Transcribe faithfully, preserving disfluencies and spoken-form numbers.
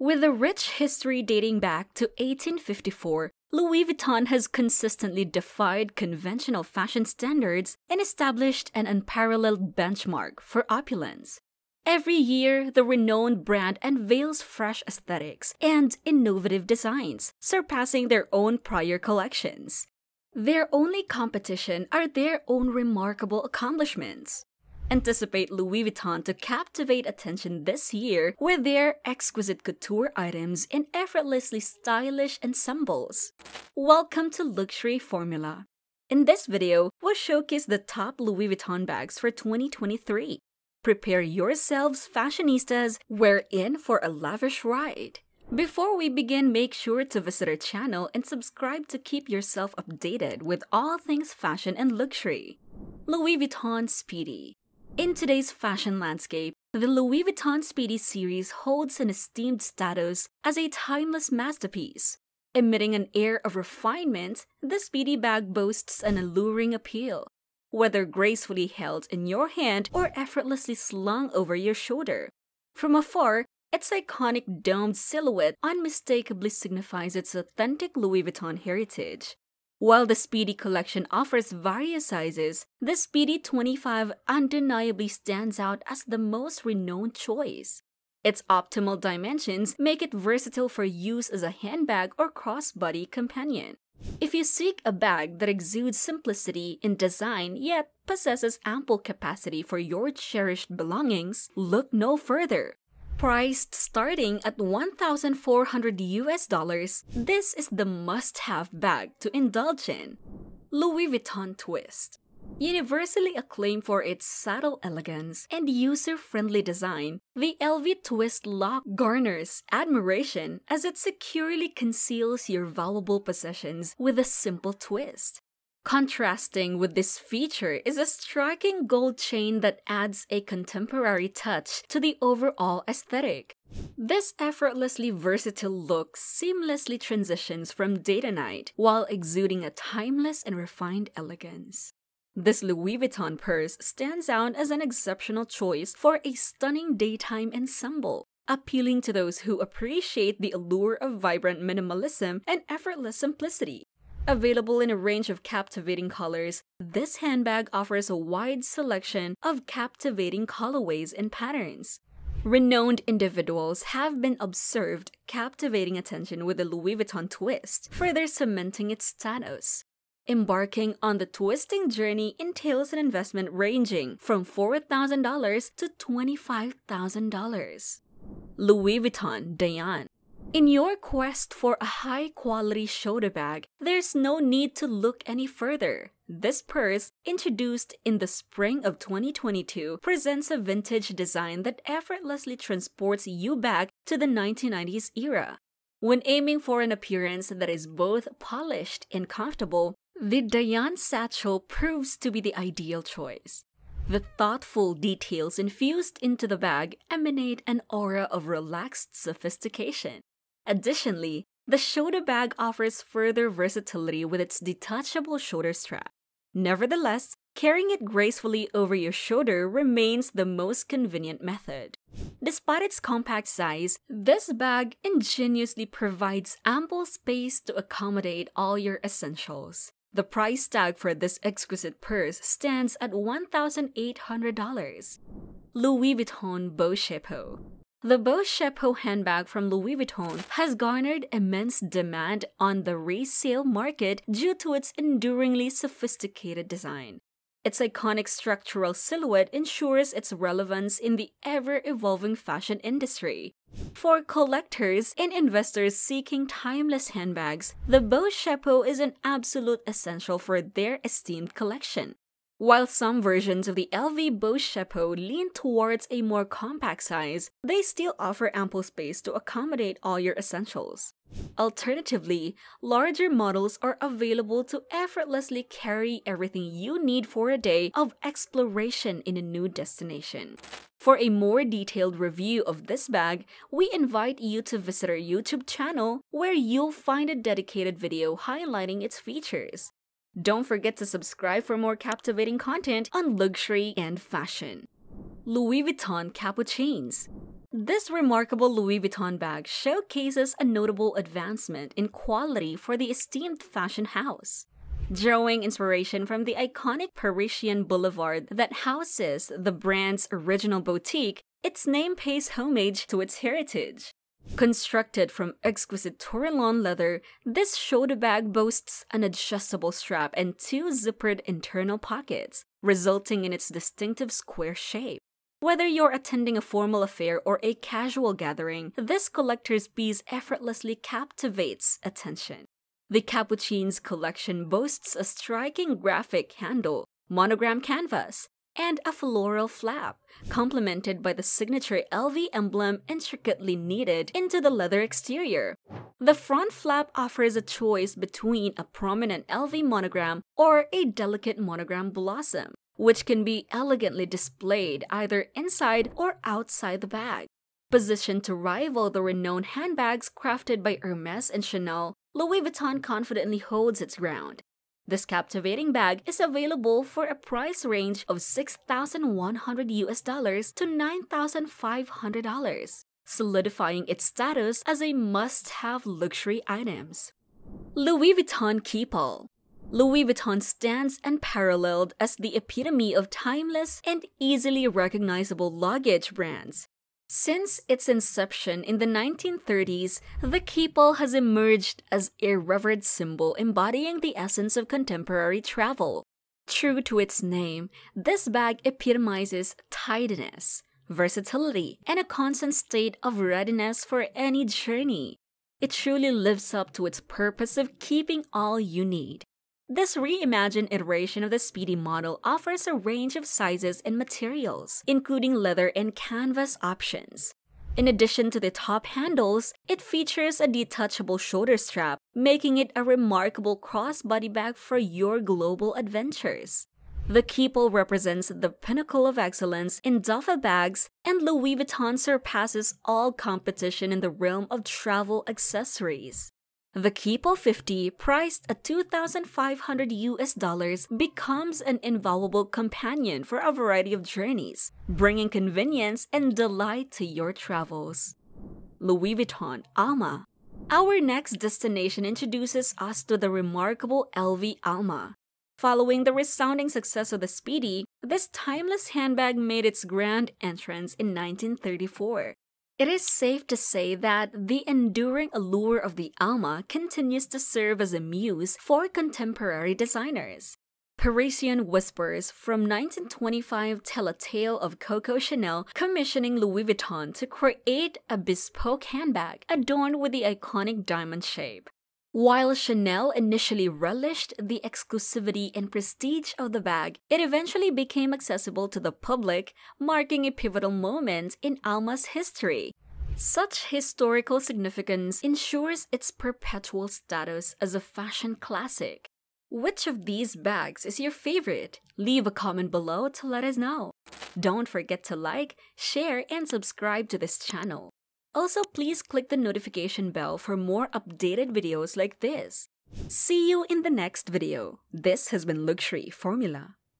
With a rich history dating back to eighteen fifty-four, Louis Vuitton has consistently defied conventional fashion standards and established an unparalleled benchmark for opulence. Every year, the renowned brand unveils fresh aesthetics and innovative designs, surpassing their own prior collections. Their only competition are their own remarkable accomplishments. Anticipate Louis Vuitton to captivate attention this year with their exquisite couture items and effortlessly stylish ensembles. Welcome to Luxury Formula. In this video, we'll showcase the top Louis Vuitton bags for twenty twenty-three. Prepare yourselves, fashionistas, we're in for a lavish ride. Before we begin, make sure to visit our channel and subscribe to keep yourself updated with all things fashion and luxury. Louis Vuitton Speedy. In today's fashion landscape, the Louis Vuitton Speedy series holds an esteemed status as a timeless masterpiece. Emitting an air of refinement, the Speedy bag boasts an alluring appeal. Whether gracefully held in your hand or effortlessly slung over your shoulder, from afar, its iconic domed silhouette unmistakably signifies its authentic Louis Vuitton heritage. While the Speedy collection offers various sizes, the Speedy twenty-five undeniably stands out as the most renowned choice. Its optimal dimensions make it versatile for use as a handbag or crossbody companion. If you seek a bag that exudes simplicity in design yet possesses ample capacity for your cherished belongings, look no further. Priced starting at one thousand four hundred US dollars, this is the must-have bag to indulge in. Louis Vuitton Twist. Universally acclaimed for its subtle elegance and user-friendly design, the L V Twist lock garners admiration as it securely conceals your valuable possessions with a simple twist. Contrasting with this feature is a striking gold chain that adds a contemporary touch to the overall aesthetic. This effortlessly versatile look seamlessly transitions from day to night while exuding a timeless and refined elegance. This Louis Vuitton purse stands out as an exceptional choice for a stunning daytime ensemble, appealing to those who appreciate the allure of vibrant minimalism and effortless simplicity. Available in a range of captivating colors, this handbag offers a wide selection of captivating colorways and patterns. Renowned individuals have been observed captivating attention with the Louis Vuitton Twist, further cementing its status. Embarking on the twisting journey entails an investment ranging from four thousand dollars to twenty-five thousand dollars. Louis Vuitton Dayan. In your quest for a high-quality shoulder bag, there's no need to look any further. This purse, introduced in the spring of twenty twenty-two, presents a vintage design that effortlessly transports you back to the nineteen nineties era. When aiming for an appearance that is both polished and comfortable, the Diane satchel proves to be the ideal choice. The thoughtful details infused into the bag emanate an aura of relaxed sophistication. Additionally, the shoulder bag offers further versatility with its detachable shoulder strap. Nevertheless, carrying it gracefully over your shoulder remains the most convenient method. Despite its compact size, this bag ingeniously provides ample space to accommodate all your essentials. The price tag for this exquisite purse stands at one thousand eight hundred dollars. Louis Vuitton Beau Chapeau. The Beau Chapeau handbag from Louis Vuitton has garnered immense demand on the resale market due to its enduringly sophisticated design. Its iconic structural silhouette ensures its relevance in the ever-evolving fashion industry. For collectors and investors seeking timeless handbags, the Beau Chapeau is an absolute essential for their esteemed collection. While some versions of the L V Beau Chapeau lean towards a more compact size, they still offer ample space to accommodate all your essentials. Alternatively, larger models are available to effortlessly carry everything you need for a day of exploration in a new destination. For a more detailed review of this bag, we invite you to visit our YouTube channel where you'll find a dedicated video highlighting its features. Don't forget to subscribe for more captivating content on luxury and fashion. Louis Vuitton Capucines. This remarkable Louis Vuitton bag showcases a notable advancement in quality for the esteemed fashion house, drawing inspiration from the iconic Parisian boulevard that houses the brand's original boutique. Its name pays homage to its heritage. Constructed from exquisite Tourillon leather, this shoulder bag boasts an adjustable strap and two zippered internal pockets, resulting in its distinctive square shape. Whether you're attending a formal affair or a casual gathering, this collector's piece effortlessly captivates attention. The Capucines collection boasts a striking graphic handle, monogram canvas, and a floral flap, complemented by the signature L V emblem intricately knitted into the leather exterior. The front flap offers a choice between a prominent L V monogram or a delicate monogram blossom, which can be elegantly displayed either inside or outside the bag. Positioned to rival the renowned handbags crafted by Hermes and Chanel, Louis Vuitton confidently holds its ground. This captivating bag is available for a price range of six thousand one hundred US dollars to nine thousand five hundred dollars, solidifying its status as a must-have luxury items. Louis Vuitton Keepall. Louis Vuitton stands unparalleled as the epitome of timeless and easily recognizable luggage brands. Since its inception in the nineteen thirties, the Keepall has emerged as a revered symbol embodying the essence of contemporary travel. True to its name, this bag epitomizes tidiness, versatility, and a constant state of readiness for any journey. It truly lives up to its purpose of keeping all you need. This reimagined iteration of the Speedy model offers a range of sizes and materials, including leather and canvas options. In addition to the top handles, it features a detachable shoulder strap, making it a remarkable crossbody bag for your global adventures. The Keepall represents the pinnacle of excellence in duffel bags, and Louis Vuitton surpasses all competition in the realm of travel accessories. The Kipo fifty, priced at two thousand five hundred US dollars, becomes an invaluable companion for a variety of journeys, bringing convenience and delight to your travels. Louis Vuitton Alma. Our next destination introduces us to the remarkable L V Alma. Following the resounding success of the Speedy, this timeless handbag made its grand entrance in nineteen thirty-four. It is safe to say that the enduring allure of the Alma continues to serve as a muse for contemporary designers. Parisian whispers from nineteen twenty-five tell a tale of Coco Chanel commissioning Louis Vuitton to create a bespoke handbag adorned with the iconic diamond shape. While Chanel initially relished the exclusivity and prestige of the bag, it eventually became accessible to the public, marking a pivotal moment in Alma's history. Such historical significance ensures its perpetual status as a fashion classic. Which of these bags is your favorite? Leave a comment below to let us know. Don't forget to like, share, and subscribe to this channel. Also, please click the notification bell for more updated videos like this. See you in the next video. This has been Luxury Formula.